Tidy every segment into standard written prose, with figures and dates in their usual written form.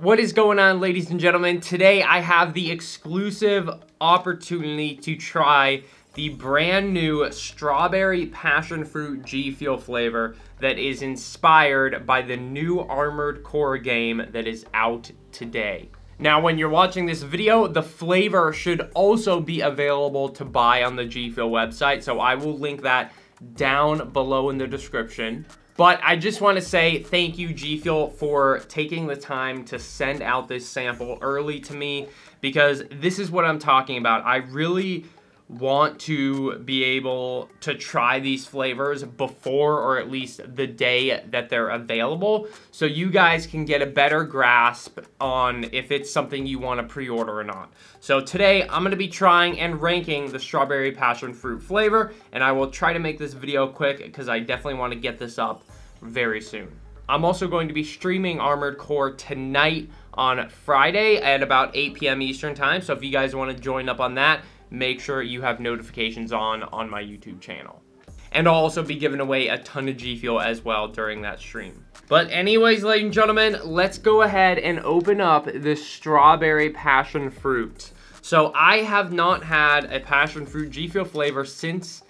What is going on, ladies and gentlemen? Today I have the exclusive opportunity to try the brand new strawberry passion fruit G Fuel flavor that is inspired by the new Armored Core game that is out today. Now, when you're watching this video, the flavor should also be available to buy on the G Fuel website, so I will link that down below in the description. But I just want to say thank you, G Fuel, for taking the time to send out this sample early to me, because this is what I'm talking about. I really want to be able to try these flavors before, or at least the day that they're available, so you guys can get a better grasp on if it's something you want to pre-order or not. So today I'm going to be trying and ranking the strawberry passion fruit flavor, and I will try to make this video quick because I definitely want to get this up very soon. I'm also going to be streaming Armored Core tonight on Friday at about 8 p.m. Eastern time, so if you guys want to join up on that, make sure you have notifications on my YouTube channel. And I'll also be giving away a ton of G Fuel as well during that stream. But anyways, ladies and gentlemen, let's go ahead and open up this strawberry passion fruit. So I have not had a passion fruit G Fuel flavor since,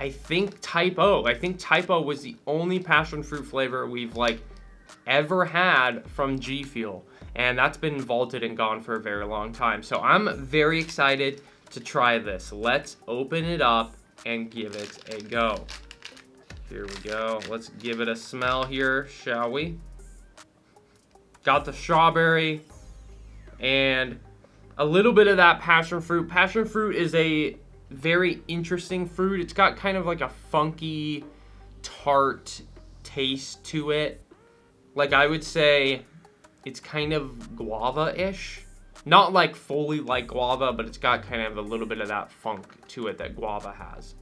I think, Type-O. I think Type-O was the only passion fruit flavor we've like ever had from G Fuel. And that's been vaulted and gone for a very long time. So I'm very excited to try this. Let's open it up and give it a go. Here we go. Let's give it a smell here, shall we? Got the strawberry and a little bit of that passion fruit. Passion fruit is a very interesting fruit. It's got kind of like a funky, tart taste to it. Like, I would say it's kind of guava-ish. Not like fully like guava, but it's got kind of a little bit of that funk to it that guava has.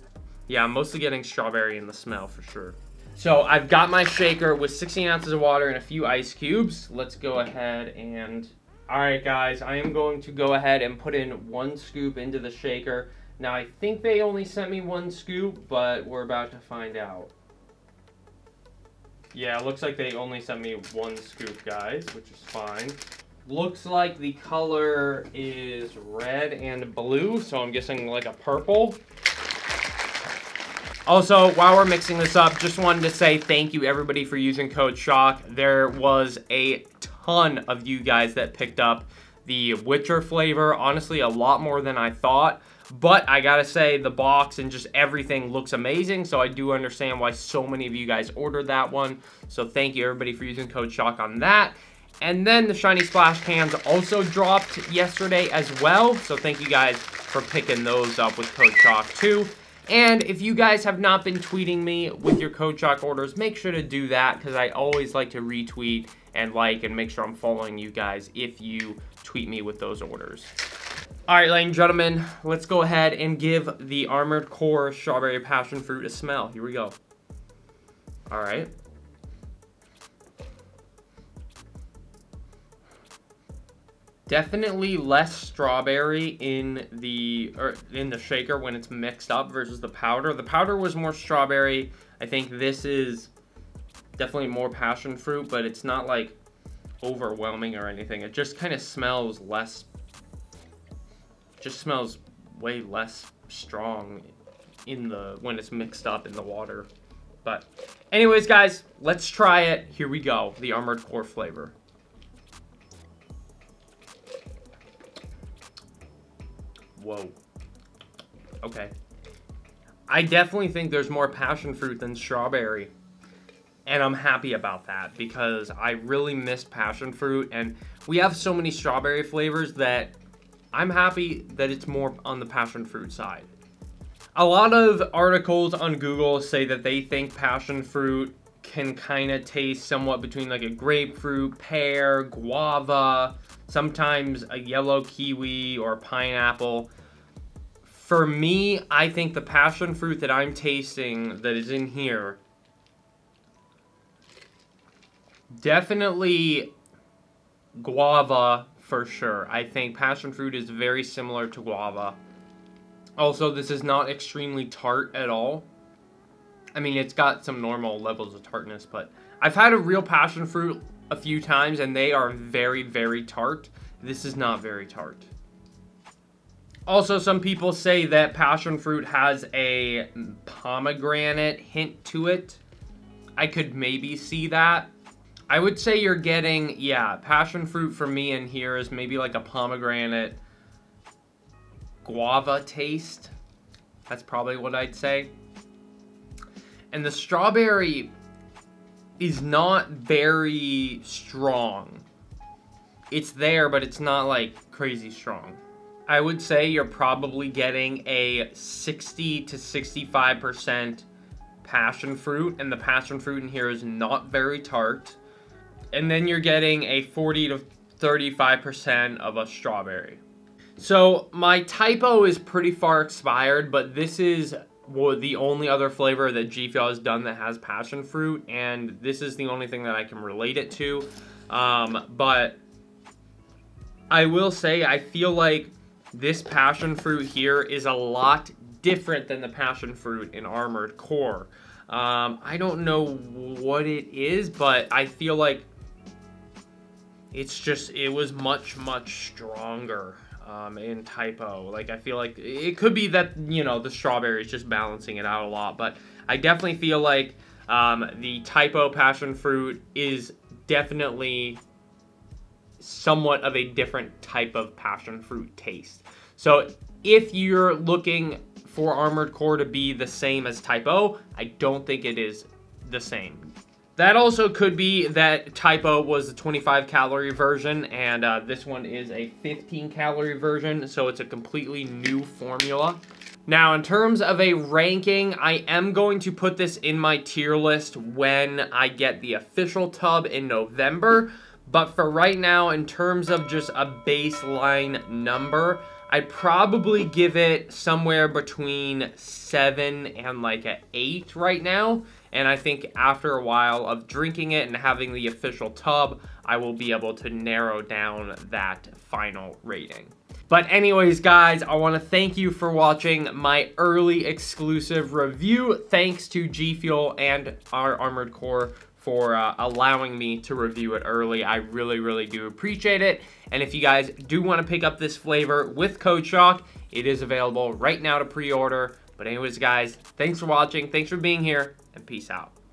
Yeah, I'm mostly getting strawberry in the smell for sure. So I've got my shaker with 16 ounces of water and a few ice cubes. Let's go ahead and... All right, guys, I am going to go ahead and put in 1 scoop into the shaker. Now, I think they only sent me 1 scoop, but we're about to find out. Yeah, it looks like they only sent me 1 scoop, guys, which is fine. Looks like the color is red and blue, so I'm guessing like a purple. Also, while we're mixing this up, just wanted to say thank you everybody for using Code Shock. There was a ton of you guys that picked up the Witcher flavor, honestly a lot more than I thought, but I gotta say the box and just everything looks amazing, so I do understand why so many of you guys ordered that one. So thank you everybody for using Code Shock on that. And then the shiny splash cans also dropped yesterday as well, so thank you guys for picking those up with Code Shock too. And if you guys have not been tweeting me with your Code Shock orders, make sure to do that, because I always like to retweet and like and make sure I'm following you guys if you tweet me with those orders. All right, ladies and gentlemen, let's go ahead and give the Armored Core strawberry passion fruit a smell. Here we go. All right. Definitely less strawberry in the shaker when it's mixed up versus the powder. The powder was more strawberry. I think this is definitely more passion fruit, but it's not like overwhelming or anything. It just kind of smells less, just smells way less strong when it's mixed up in the water. But anyways, guys, let's try it. Here we go, the Armored Core flavor. Whoa. Okay. I definitely think there's more passion fruit than strawberry, and I'm happy about that because I really miss passion fruit, and we have so many strawberry flavors that I'm happy that it's more on the passion fruit side. A lot of articles on Google say that they think passion fruit can kind of taste somewhat between like a grapefruit, pear, guava, sometimes a yellow kiwi or pineapple. For me, I think the passion fruit that I'm tasting that is in here definitely guava for sure. I think passion fruit is very similar to guava. Also, this is not extremely tart at all. I mean, it's got some normal levels of tartness, but I've had a real passion fruit a few times, and they are very, very tart. This is not very tart. Also, some people say that passion fruit has a pomegranate hint to it. I could maybe see that. I would say you're getting, yeah, passion fruit for me in here is maybe like a pomegranate guava taste. That's probably what I'd say. And the strawberry is not very strong. It's there, but it's not like crazy strong. I would say you're probably getting a 60 to 65% passion fruit, and the passion fruit in here is not very tart. And then you're getting a 40 to 35% of a strawberry. So my Type-O is pretty far expired, but this is the only other flavor that G Fuel has done that has passion fruit, and this is the only thing that I can relate it to. But I will say I feel like this passion fruit here is a lot different than the passion fruit in Armored Core. I don't know what it is, but I feel like it's just, it was much, much stronger in Type-O. Like, I feel like it could be that, you know, the strawberry is just balancing it out a lot, but I definitely feel like the Type-O passion fruit is definitely somewhat of a different type of passion fruit taste. So if you're looking for Armored Core to be the same as Type-O, I don't think it is the same. That also could be that Type-O was the 25 calorie version, and this one is a 15 calorie version, so it's a completely new formula. Now, in terms of a ranking, I am going to put this in my tier list when I get the official tub in November, but for right now, in terms of just a baseline number, I'd probably give it somewhere between 7 and like an 8 right now. And I think after a while of drinking it and having the official tub, I will be able to narrow down that final rating. But anyways, guys, I want to thank you for watching my early exclusive review. Thanks to G Fuel and our Armored Core for allowing me to review it early. I really, really do appreciate it. And if you guys do want to pick up this flavor with Code Shock, it is available right now to pre-order. But anyways, guys, thanks for watching. Thanks for being here, and peace out.